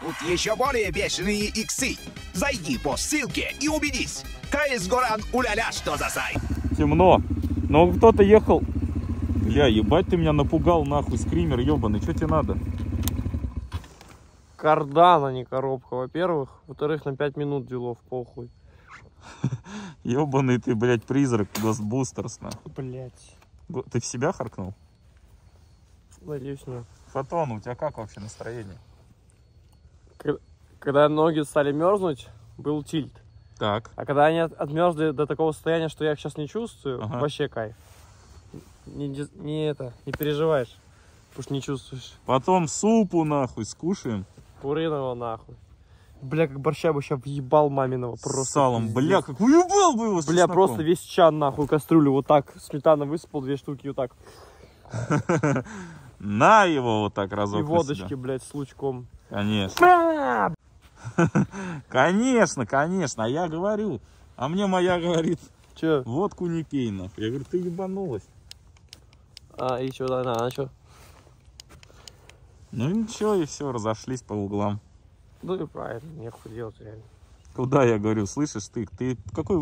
Тут еще более бешеные иксы. Зайди по ссылке и убедись. Каизгоран уляля, что за сайт. Темно. Но кто-то ехал. Бля, ебать ты меня напугал нахуй, скример ебаный. Что тебе надо? Кардана, не коробка, во-первых. Во-вторых, на 5 минут делов, похуй. Ебаный ты, блядь, призрак Госбустерс, нахуй. Блядь. Ты в себя харкнул? Надеюсь, нет. Фотон, у тебя как вообще настроение? Когда ноги стали мерзнуть, был тильт. Так. А когда они отмерзли до такого состояния, что я их сейчас не чувствую, ага, вообще кайф. Не переживаешь, потому что не чувствуешь. Потом супу нахуй скушаем. Куриного нахуй. Бля, как борща бы сейчас въебал маминого просто. Салом, бля, как уебал бы его с бля, чесноком. Просто весь чан нахуй, кастрюлю вот так, сметана высыпал, 2 штуки вот так. На его вот так разок. И водочки, блядь, с лучком. Конечно. Конечно, конечно, а я говорю. А мне моя говорит, че? Водку не пей, нахуй. Я говорю, ты ебанулась. А, и что, да, она что? Ну ничего, и все, разошлись по углам. Ну и правильно, нехуй делать реально. Куда, я говорю, слышишь ты? Ты какой